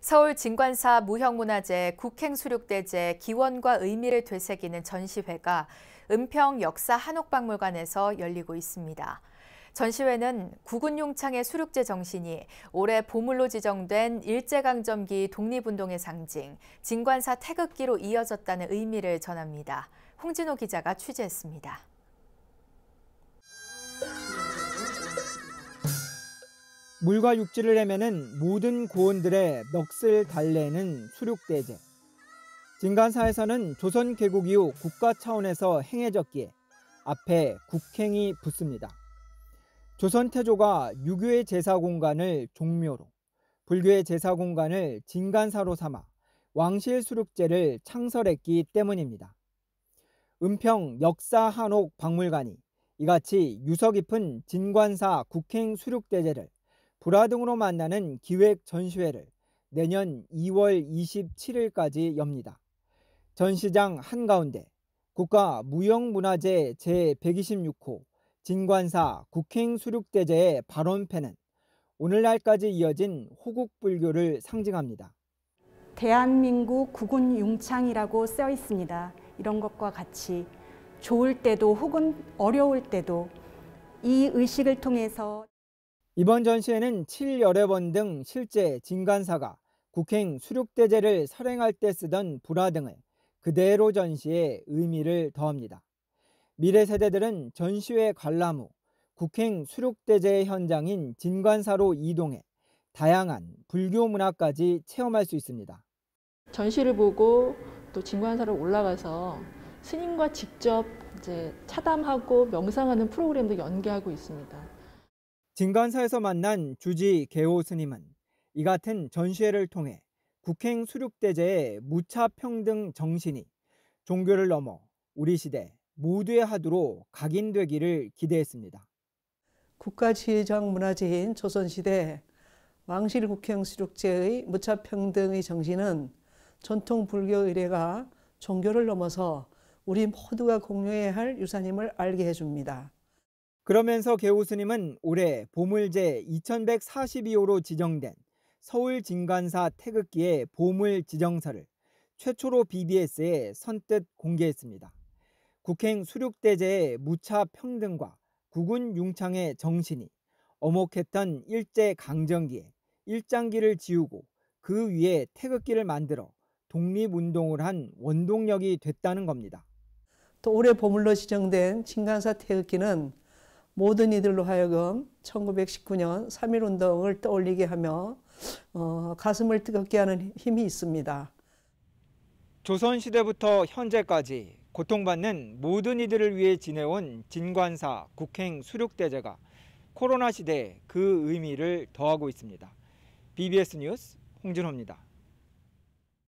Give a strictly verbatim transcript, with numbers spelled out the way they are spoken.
서울 진관사 무형문화재 국행수륙대재 기원과 의미를 되새기는 전시회가 은평 역사 한옥박물관에서 열리고 있습니다. 전시회는 국운융창의 수륙제 정신이 올해 보물로 지정된 일제강점기 독립운동의 상징, 진관사 태극기로 이어졌다는 의미를 전합니다. 홍진호 기자가 취재했습니다. 물과 육지를 헤매는 모든 고원들의 넋을 달래는 수륙대재. 진관사에서는 조선 개국 이후 국가 차원에서 행해졌기에 앞에 국행이 붙습니다. 조선 태조가 유교의 제사 공간을 종묘로, 불교의 제사 공간을 진관사로 삼아 왕실 수륙제를 창설했기 때문입니다. 은평 역사 한옥 박물관이 이같이 유서 깊은 진관사 국행 수륙대재를 불화 등으로 만나는 기획 전시회를 내년 이월 이십칠일까지 엽니다. 전시장 한가운데 국가 무형문화재 제백이십육호 진관사 국행수륙대재의 발원패는 오늘날까지 이어진 호국불교를 상징합니다. 대한민국 국운융창이라고 써 있습니다. 이런 것과 같이 좋을 때도 혹은 어려울 때도 이 의식을 통해서 이번 전시회는 칠여래번 등 실제 진관사가 국행 수륙대재를 설행할 때 쓰던 불화 등을 그대로 전시해 의미를 더합니다. 미래 세대들은 전시회 관람 후 국행 수륙대재의 현장인 진관사로 이동해 다양한 불교 문화까지 체험할 수 있습니다. 전시를 보고 또 진관사로 올라가서 스님과 직접 이제 차담하고 명상하는 프로그램도 연계하고 있습니다. 진관사에서 만난 주지 계오 스님은 이 같은 전시회를 통해 국행 수륙대재의 무차평등 정신이 종교를 넘어 우리 시대 모두의 하두로 각인되기를 기대했습니다. 국가지휘적 문화재인 조선시대 왕실 국행 수륙제의 무차평등의 정신은 전통 불교 의례가 종교를 넘어서 우리 모두가 공유해야 할 유산임을 알게 해줍니다. 그러면서 계오 스님은 올해 보물제 이천백사십이호로 지정된 서울 진관사 태극기의 보물 지정서를 최초로 비비에스에 선뜻 공개했습니다. 국행 수륙대재의 무차 평등과 국운 융창의 정신이 엄혹했던 일제 강점기에 일장기를 지우고 그 위에 태극기를 만들어 독립운동을 한 원동력이 됐다는 겁니다. 또 올해 보물로 지정된 진관사 태극기는 모든 이들로 하여금 천구백십구년 삼일 운동을 떠올리게 하며 어, 가슴을 뜨겁게 하는 힘이 있습니다. 조선시대부터 현재까지 고통받는 모든 이들을 위해 지내온 진관사 국행 수륙대재가 코로나 시대에 그 의미를 더하고 있습니다. 비비에스 뉴스 홍진호입니다.